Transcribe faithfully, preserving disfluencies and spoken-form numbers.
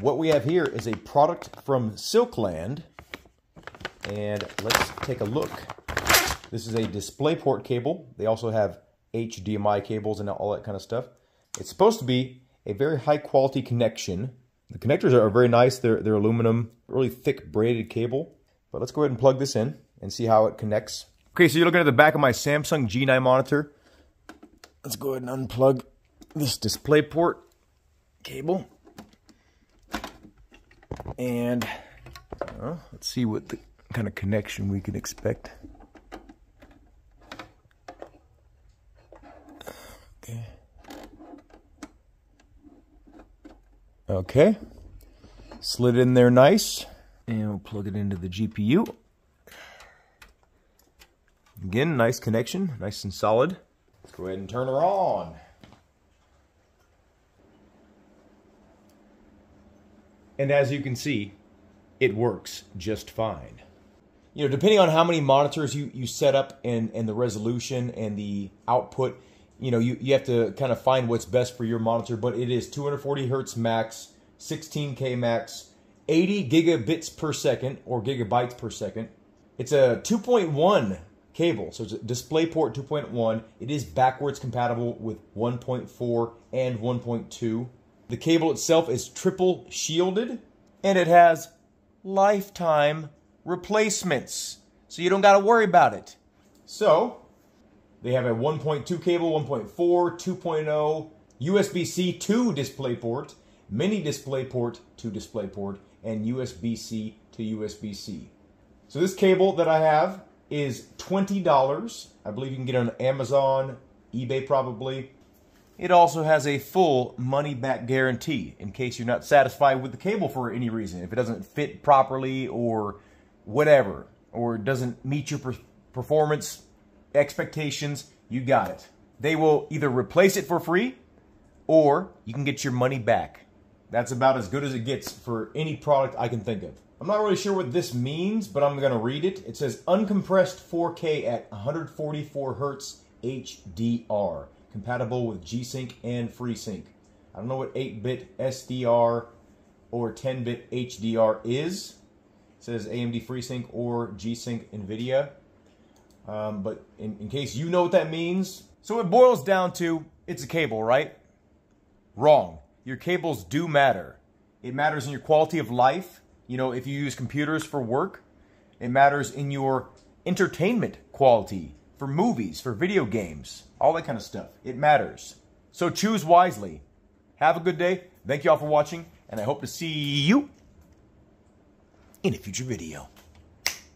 what we have here is a product from Silkland, and let's take a look. This is a DisplayPort cable. They also have H D M I cables and all that kind of stuff. It's supposed to be a very high quality connection. The connectors are very nice. They're, they're aluminum, really thick braided cable. But let's go ahead and plug this in and see how it connects. Okay, so you're looking at the back of my Samsung G nine monitor. Let's go ahead and unplug this DisplayPort cable. And uh, let's see what the kind of connection we can expect. Okay. Okay. Slid in there nice. And we'll plug it into the G P U. Again, nice connection, nice and solid. Let's go ahead and turn her on. And as you can see, it works just fine. You know, depending on how many monitors you, you set up and, and the resolution and the output, you know, you, you have to kind of find what's best for your monitor, but it is two hundred forty hertz max, sixteen K max, eighty gigabits per second or gigabytes per second. It's a two point one cable, so it's a DisplayPort two point one. It is backwards compatible with one point four and one point two. The cable itself is triple shielded, and it has lifetime replacements, so you don't got to worry about it. So, they have a one point two cable, one point four, two point oh, U S B C to DisplayPort, mini DisplayPort to DisplayPort, and U S B C to U S B C. So this cable that I have is twenty dollars. I believe you can get it on Amazon, eBay probably. It also has a full money-back guarantee in case you're not satisfied with the cable for any reason. If it doesn't fit properly or whatever, or doesn't meet your performance expectations, you got it. They will either replace it for free or you can get your money back. That's about as good as it gets for any product I can think of. I'm not really sure what this means, but I'm going to read it. It says, uncompressed four K at one hundred forty-four hertz H D R. Compatible with G-Sync and FreeSync. I don't know what eight bit S D R or ten bit H D R is. It says A M D FreeSync or G-Sync NVIDIA. Um, but in, in case you know what that means. So it boils down to, it's a cable, right? Wrong. Your cables do matter. It matters in your quality of life. You know, if you use computers for work, it matters in your entertainment quality. For movies, for video games, all that kind of stuff. It matters. So choose wisely. Have a good day. Thank you all for watching, and I hope to see you in a future video.